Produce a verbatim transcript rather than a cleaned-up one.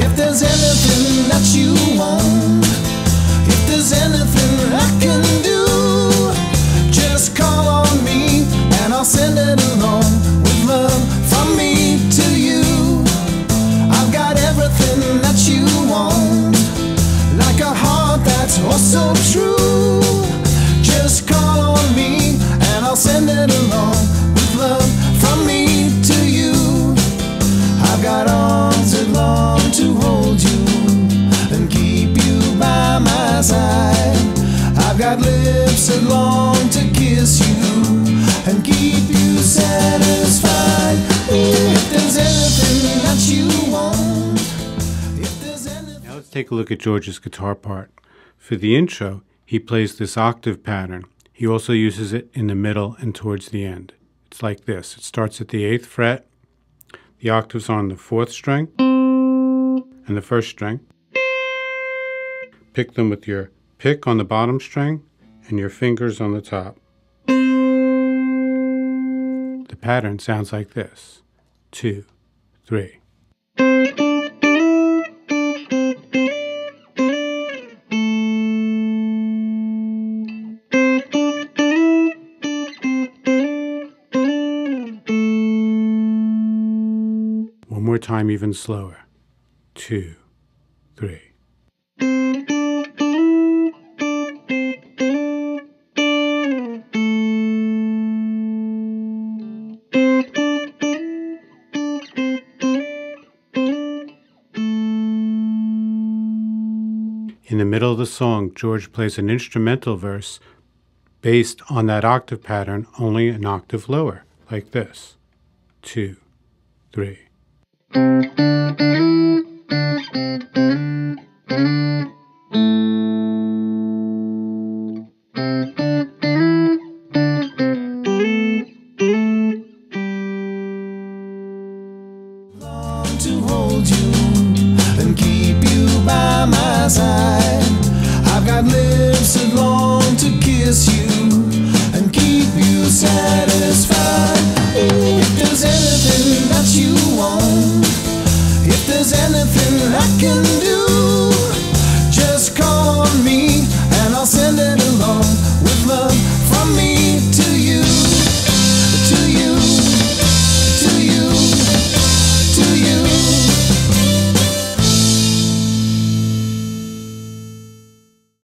If there's anything that you want, if there's anything I can do, just call on me and I'll send it along with love from me to you. I've got everything that you want, like a heart that's oh so true. Just call on me and I'll send it along with love from me to you. I've got arms that long to hold you and keep you by my side. I've got lips that long to kiss you and keep you satisfied. If there's anything that you want, if there's anything. Now let's take a look at George's guitar part. For the intro, he plays this octave pattern. He also uses it in the middle and towards the end. It's like this. It starts at the eighth fret. The octave's on the fourth string and the first string. Pick them with your pick on the bottom string and your fingers on the top. The pattern sounds like this. Two, three. One more time, even slower. Two, three. In the middle of the song, George plays an instrumental verse based on that octave pattern, only an octave lower, like this. Two, three. Thank you.